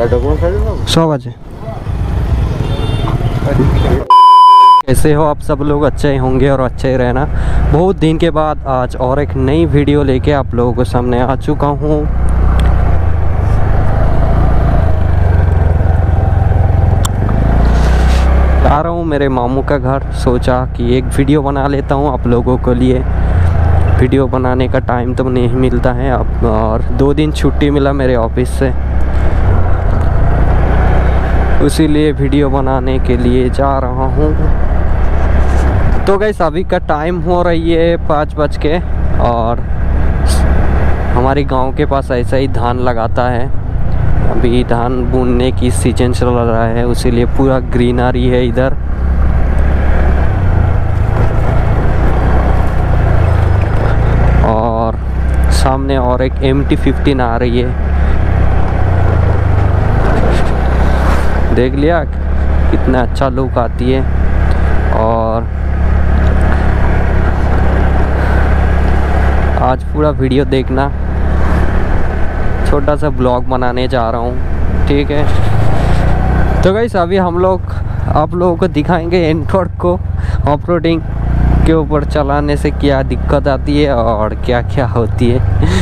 सब आज। कैसे हो आप सब लोग, अच्छे होंगे और अच्छे रहना। बहुत दिन के बाद आज और एक नई वीडियो लेके आप लोगों के सामने आ चुका हूँ। आ रहा हूँ मेरे मामू का घर, सोचा कि एक वीडियो बना लेता हूँ आप लोगों के लिए। वीडियो बनाने का टाइम तो नहीं मिलता है अब, और 2 दिन छुट्टी मिला मेरे ऑफिस से, उसीलिए वीडियो बनाने के लिए जा रहा हूँ। तो गाइस अभी का टाइम हो रही है 5 बज के, और हमारे गांव के पास ऐसा ही धान लगाता है। अभी धान बुनने की सीजन चल रहा है, उसीलिए पूरा ग्रीनरी है इधर। सामने और एक MT-15 आ रही है, देख लिया कितना अच्छा लुक आती है। और आज पूरा वीडियो देखना, छोटा सा ब्लॉग बनाने जा रहा हूँ, ठीक है। तो गाइस अभी हम लोग आप लोगों को दिखाएंगे NTorq को ऑफ रोडिंग के ऊपर चलाने से क्या दिक्कत आती है और क्या क्या होती है।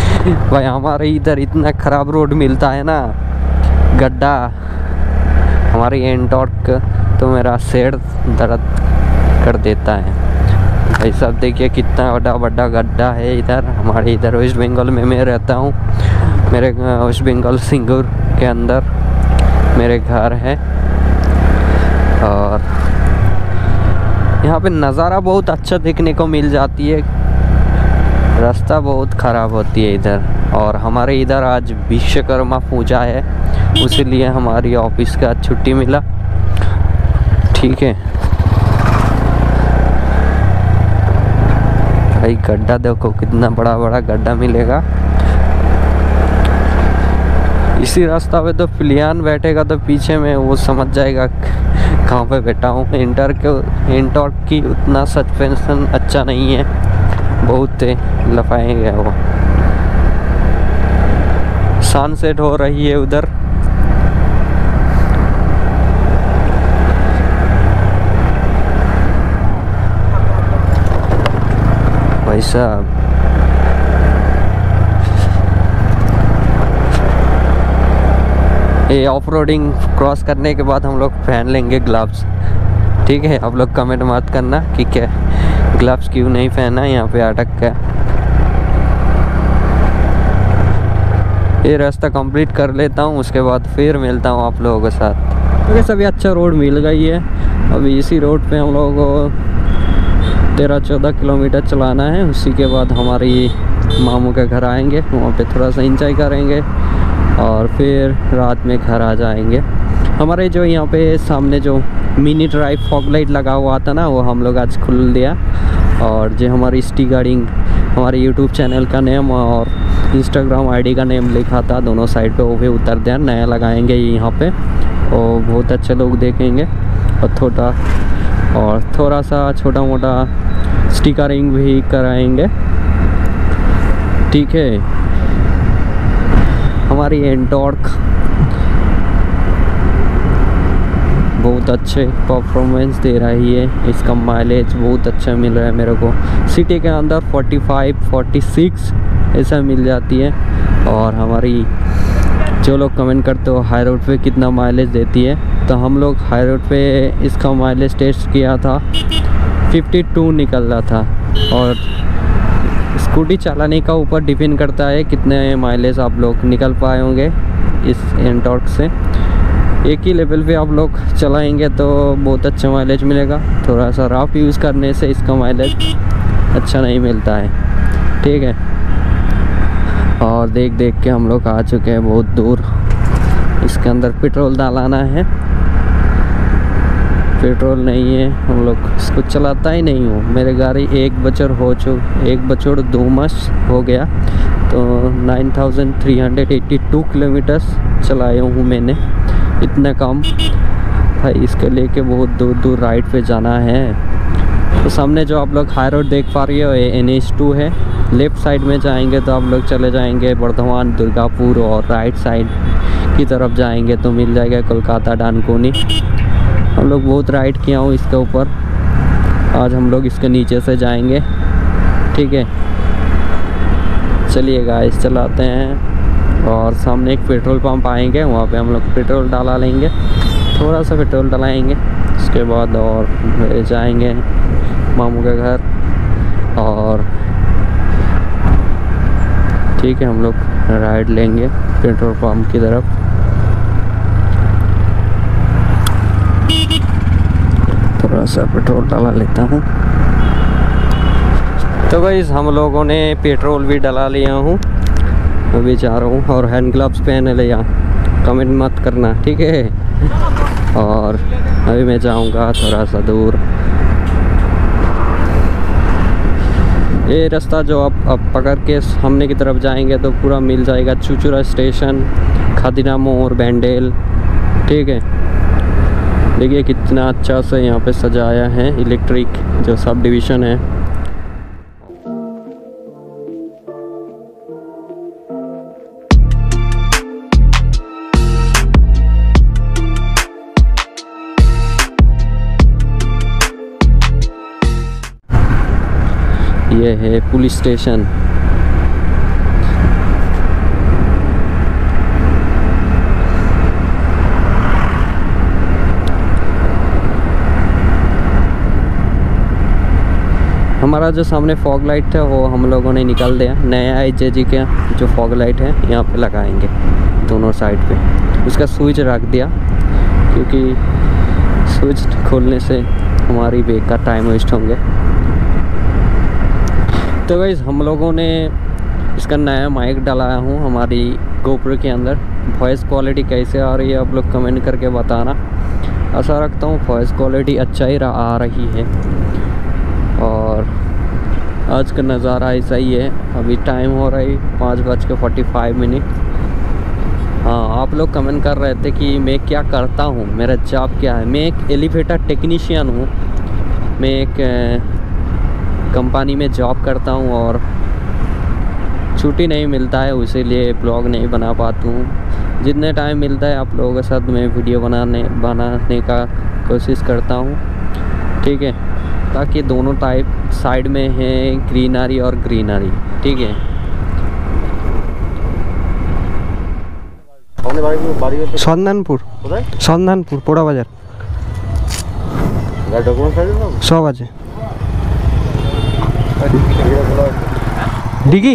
भाई हमारे इधर इतना ख़राब रोड मिलता है ना, गड्ढा। हमारी NTorq तो मेरा सिर दर्द कर देता है भाई साहब। देखिए कितना बड़ा बड़ा गड्ढा है इधर। हमारे इधर वेस्ट बंगाल में मैं रहता हूँ, मेरे वेस्ट बंगाल सिंगूर के अंदर मेरे घर है। और यहाँ पे नज़ारा बहुत अच्छा देखने को मिल जाती है, रास्ता बहुत ख़राब होती है इधर। और हमारे इधर आज विश्वकर्मा पूजा है, उसीलिए हमारी ऑफिस का छुट्टी मिला, ठीक है। भाई गड्ढा देखो कितना बड़ा बड़ा गड्ढा मिलेगा। इसी रास्ता पे तो प्लियान बैठेगा तो पीछे में वो समझ जाएगा कहाँ पे बैठा हूँ। NTorq की उतना सस्पेंशन अच्छा नहीं है, बहुत लफाएंगे वो। सनसेट हो रही है उधर। भाई साहब ये ऑफ रोडिंग क्रॉस करने के बाद हम लोग पहन लेंगे ग्लव्स, ठीक है। आप लोग कमेंट मत करना कि क्या ग्लव्स क्यों नहीं पहना, यहाँ पे अटक गया। ये रास्ता कंप्लीट कर लेता हूँ, उसके बाद फिर मिलता हूँ आप लोगों के साथ। तो अभी अच्छा रोड मिल गई है। अभी इसी रोड पे हम लोगों को 13-14 किलोमीटर चलाना है। उसी के बाद हमारी मामू के घर आएंगे, वहाँ पर थोड़ा सा इंजॉय करेंगे और फिर रात में घर आ जाएंगे। हमारे जो यहाँ पे सामने जो मिनी ड्राइव फॉग लाइट लगा हुआ था ना, वो हम लोग आज खुल दिया। और जो हमारी स्टिकरिंग, हमारे यूट्यूब चैनल का नेम और इंस्टाग्राम आईडी का नेम लिखा था दोनों साइड पे, वो भी उतर दिया। नया लगाएंगे यहाँ पे, और बहुत अच्छे लोग देखेंगे। और थोड़ा सा छोटा मोटा स्टिकरिंग भी कराएँगे, ठीक है। हमारी NTorq बहुत अच्छे परफॉर्मेंस दे रही है, इसका माइलेज बहुत अच्छा मिल रहा है मेरे को। सिटी के अंदर 45-46 ऐसा मिल जाती है। और हमारी जो लोग कमेंट करते हो हाई रोड पे कितना माइलेज देती है, तो हम लोग हाई रोड पे इसका माइलेज टेस्ट किया था, 52 निकल रहा था। और स्कूटी चलाने का ऊपर डिपेंड करता है कितने माइलेज आप लोग निकल पाए होंगे इस NTorq से। एक ही लेवल पे आप लोग चलाएंगे तो बहुत अच्छा माइलेज मिलेगा, थोड़ा सा रफ यूज़ करने से इसका माइलेज अच्छा नहीं मिलता है, ठीक है। और देख के हम लोग आ चुके हैं बहुत दूर। इसके अंदर पेट्रोल डालाना है, पेट्रोल नहीं है, हम लोग इसको चलाता ही नहीं हूँ। मेरे गाड़ी एक बछोड़ 2 मास हो गया, तो 9382 किलोमीटर चलाया हूँ मैंने, इतना कम। भाई इसके लेके बहुत दूर दूर राइड पे जाना है। तो सामने जो आप लोग हाई रोड देख पा रही हो, ये NH2 है। लेफ़्ट साइड में जाएंगे तो आप लोग चले जाएंगे बर्धमान, दुर्गापुर, और राइट साइड की तरफ जाएंगे तो मिल जाएगा कोलकाता डानकोनी। हम लोग बहुत राइड किया हूँ इसके ऊपर, आज हम लोग इसके नीचे से जाएंगे। ठीक है, चलिए गाइस चलाते हैं। और सामने एक पेट्रोल पंप आएंगे, वहाँ पे हम लोग पेट्रोल डाला लेंगे, थोड़ा सा पेट्रोल डलाएंगे, उसके बाद और जाएंगे मामू के घर। और ठीक है, हम लोग राइड लेंगे पेट्रोल पंप की तरफ। थोड़ा सा पेट्रोल डाला लेता हूँ। तो गाइस हम लोगों ने पेट्रोल भी डला लिया हूँ, अभी जा रहा हूँ। और हैंड ग्लव्स पहन लिया, कमेंट मत करना ठीक है। और अभी मैं जाऊँगा थोड़ा सा दूर। ये रास्ता जो आप पकड़ के सामने की तरफ जाएंगे तो पूरा मिल जाएगा चुचुरा स्टेशन, खदीना मोड़, बैंडेल। ठीक है, देखिए कितना अच्छा से यहाँ पे सजाया है, इलेक्ट्रिक जो सब डिवीज़न है। ये है पुलिस स्टेशन। हमारा जो सामने फॉग लाइट था वो हम लोगों ने निकाल दिया। नया IJG का जो फॉग लाइट है यहाँ पे लगाएंगे दोनों साइड पे। उसका स्विच रख दिया क्योंकि स्विच खोलने से हमारी ब्रेक का टाइम वेस्ट होंगे। तो गाइस हम लोगों ने इसका नया माइक डलाया हूँ हमारी गोप्रो के अंदर। वॉइस क्वालिटी कैसे आ रही है आप लोग कमेंट करके बताना। आशा रखता हूँ वॉइस क्वालिटी अच्छा ही आ रही है। और आज का नज़ारा ऐसा ही है। अभी टाइम हो रही 5:45। हाँ, आप लोग कमेंट कर रहे थे कि मैं क्या करता हूँ, मेरा जॉब क्या है। मैं एक एलिवेटर टेक्नीशियन हूँ, मैं एक कंपनी में जॉब करता हूँ और छुट्टी नहीं मिलता है, इसीलिए ब्लॉग नहीं बना पाता हूँ। जितने टाइम मिलता है आप लोगों के साथ मैं वीडियो बनाने का कोशिश करता हूँ। ठीक है, ताकि दोनों टाइप साइड में है ग्रीनरी और ग्रीनरी। ठीक है, सन्धानपुर सन्धानपुर पोड़ा बाजार 100 बजे डिगी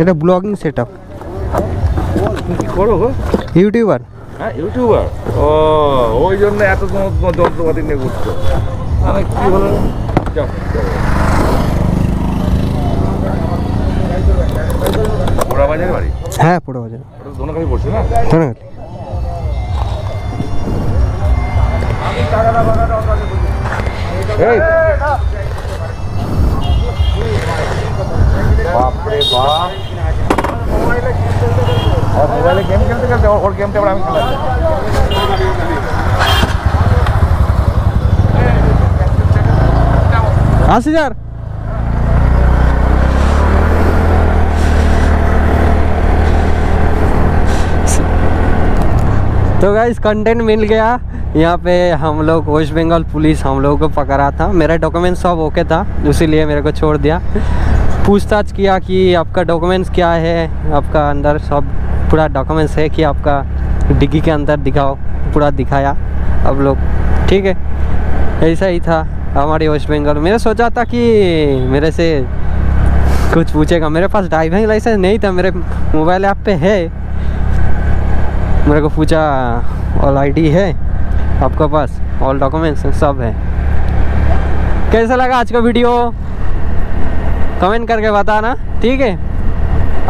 এটা ব্লগিং সেটআপ কি করো গো ইউটিউবার হ্যাঁ ইউটিউবার ও ওই জন্য এত যন্ত্রপাতি নিয়ে ঘুরছো মানে কি হলো যাও পোড়া বাজারে বাড়ি হ্যাঁ পোড়া বাজারে दोनों का ही बोलते ना बाप रे बाप और मोबाइल गेम खेलते करते और गेम टेबल हम खेलते 80,000 तो गाइस कंटेंट मिल गया। यहाँ पे हम लोग वेस्ट बंगाल पुलिस हम लोगों को पकड़ा था। मेरा डॉक्यूमेंट सब ओके था, इसीलिए मेरे को छोड़ दिया। पूछताछ किया कि आपका डॉक्यूमेंट्स क्या है, आपका अंदर सब पूरा डॉक्यूमेंट्स है कि आपका डिग्गी के अंदर दिखाओ, पूरा दिखाया अब लोग। ठीक है, ऐसा ही था हमारे वेस्ट बंगाल। मैंने सोचा था कि मेरे से कुछ पूछेगा, मेरे पास ड्राइविंग लाइसेंस नहीं था, मेरे मोबाइल ऐप पे है। मेरे को पूछा ऑल आईडी है आपका पास, ऑल डॉक्यूमेंट्स सब है। कैसा लगा आज का वीडियो कमेंट करके बताना। ठीक है,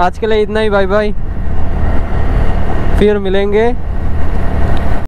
आज के लिए इतना ही, बाय बाय, फिर मिलेंगे।